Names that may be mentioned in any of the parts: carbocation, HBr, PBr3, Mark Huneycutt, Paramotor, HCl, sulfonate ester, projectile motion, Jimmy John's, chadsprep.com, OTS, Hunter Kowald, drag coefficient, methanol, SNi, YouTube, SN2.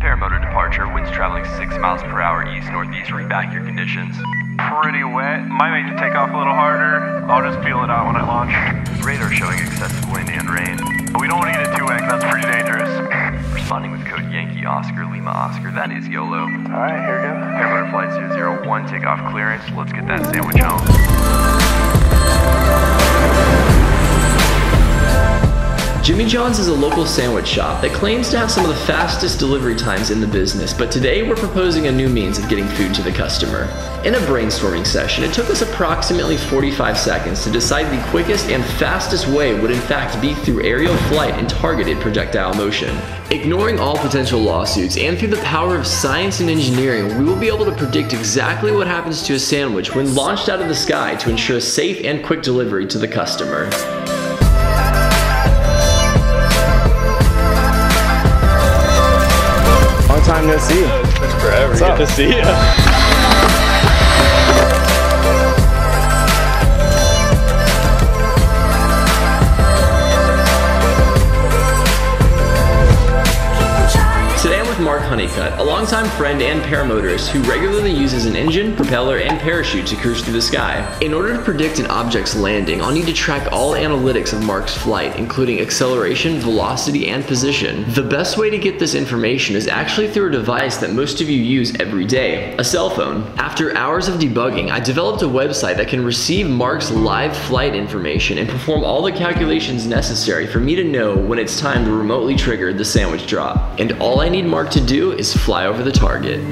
Paramotor departure, winds traveling 6 miles per hour east-northeast, read back your conditions. Pretty wet, might make it take off a little harder. I'll just feel it out when I launch. Radar showing excessive wind and rain. But we don't want to get it too wet, that's pretty dangerous. Responding with code Yankee Oscar Lima Oscar, that is YOLO. Alright, here we go. Paramotor flight 001, takeoff clearance, let's get that sandwich home. Jimmy John's is a local sandwich shop that claims to have some of the fastest delivery times in the business, but today we're proposing a new means of getting food to the customer. In a brainstorming session, it took us approximately 45 seconds to decide the quickest and fastest way would in fact be through aerial flight and targeted projectile motion. Ignoring all potential lawsuits, and through the power of science and engineering, we will be able to predict exactly what happens to a sandwich when launched out of the sky to ensure safe and quick delivery to the customer. Time to see you. It's been forever. What's up? Good to see you. Today I'm with Mark Huneycutt, a longtime friend and paramotorist who regularly uses an engine, propeller, and parachute to cruise through the sky. In order to predict an object's landing, I'll need to track all analytics of Mark's flight, including acceleration, velocity, and position. The best way to get this information is actually through a device that most of you use every day, a cell phone. After hours of debugging, I developed a website that can receive Mark's live flight information and perform all the calculations necessary for me to know when it's time to remotely trigger the sandwich drop. And all I need Mark to do is fly over the target.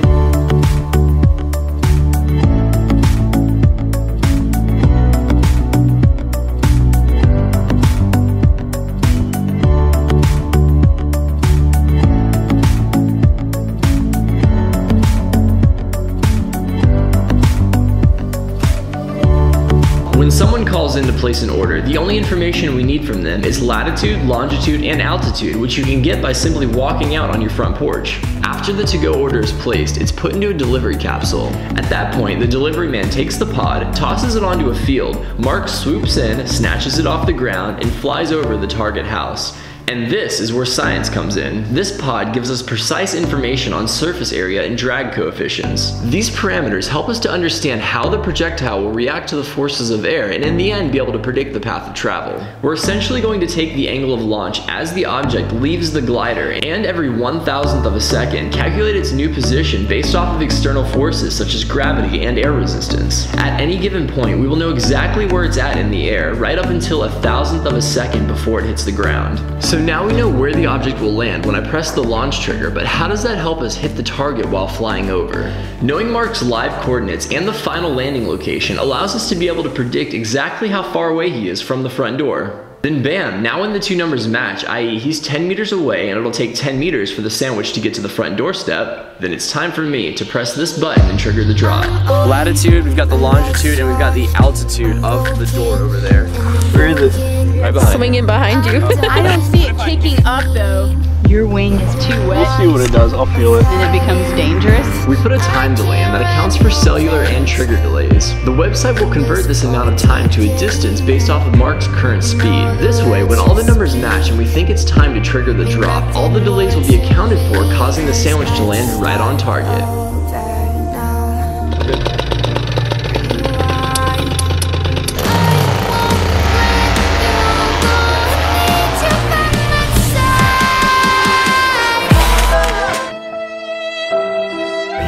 When someone calls in to place an order, the only information we need from them is latitude, longitude, and altitude, which you can get by simply walking out on your front porch. After the to-go order is placed, it's put into a delivery capsule. At that point, the delivery man takes the pod, tosses it onto a field, Mark swoops in, snatches it off the ground, and flies over the target house. And this is where science comes in. This pod gives us precise information on surface area and drag coefficients. These parameters help us to understand how the projectile will react to the forces of air and in the end be able to predict the path of travel. We're essentially going to take the angle of launch as the object leaves the glider and every 1,000th of a second calculate its new position based off of external forces such as gravity and air resistance. At any given point, we will know exactly where it's at in the air right up until 1,000th of a second before it hits the ground. So now we know where the object will land when I press the launch trigger, but how does that help us hit the target while flying over? Knowing Mark's live coordinates and the final landing location allows us to be able to predict exactly how far away he is from the front door. Then bam, now when the two numbers match, i.e. he's 10 meters away and it'll take 10 meters for the sandwich to get to the front doorstep, then it's time for me to press this button and trigger the drop. Latitude, we've got the longitude, and we've got the altitude of the door over there. Where is it? Right behind. Swinging behind you. I don't see it kicking up though. Your wing is too wet. We'll see what it does, I'll feel it. Then it becomes dangerous. We put a time delay in that accounts for cellular and trigger delays. The website will convert this amount of time to a distance based off of Mark's current speed. This way, when all the numbers match and we think it's time to trigger the drop, all the delays will be accounted for, causing the sandwich to land right on target.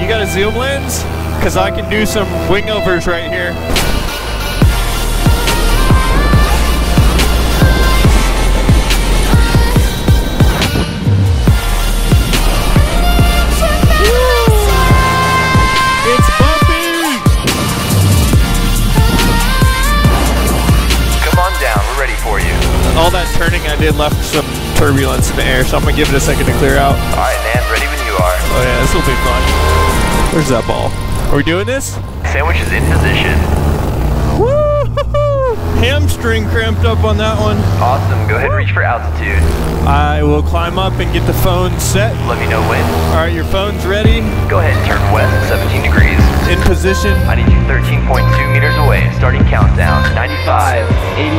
You got a zoom lens? Because I can do some wingovers right here. All that turning I did left some turbulence in the air, so I'm gonna give it a second to clear out. All right, man, ready when you are. Oh yeah, this will be fun. Where's that ball? Are we doing this? Sandwich is in position. Woo-hoo-hoo! Hamstring cramped up on that one. Awesome, go ahead and reach for altitude. I will climb up and get the phone set. Let me know when. All right, your phone's ready. Go ahead and turn west at 17 degrees. In position. I need you 13.2 meters away, starting countdown. 95,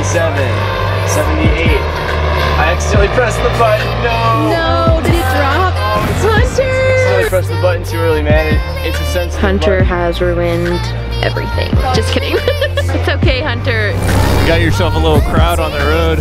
87. 78. I accidentally pressed the button. No. No, did it drop? Hunter! press the buttons too early, man. It's a sensitive Hunter button. Has ruined everything. Just kidding. It's okay, Hunter. You got yourself a little crowd on the road.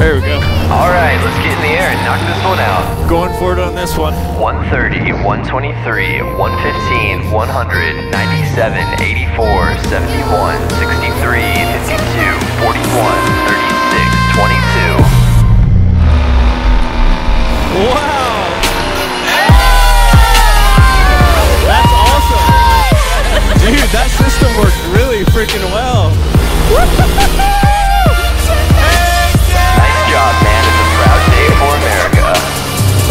There we go. All right, let's get in the air and knock this one out. Going for it on this one. 130, 123, 115, 100, 97, 84, 71, 63, 52, 41, 36, 22. Wow! That's awesome. Dude, that system worked really freaking well. Nice job, man. It's a proud day for America.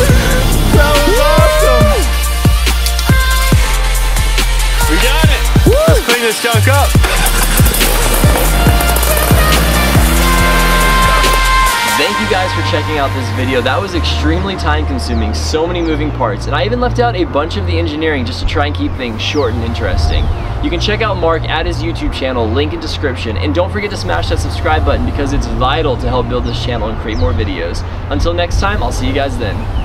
That was awesome. We got it. Woo! Let's clean this junk up. Thank you guys for checking out this video. That was extremely time consuming, so many moving parts, and I even left out a bunch of the engineering just to try and keep things short and interesting. You can check out Mark at his YouTube channel, link in description, and don't forget to smash that subscribe button because it's vital to help build this channel and create more videos. Until next time, I'll see you guys then.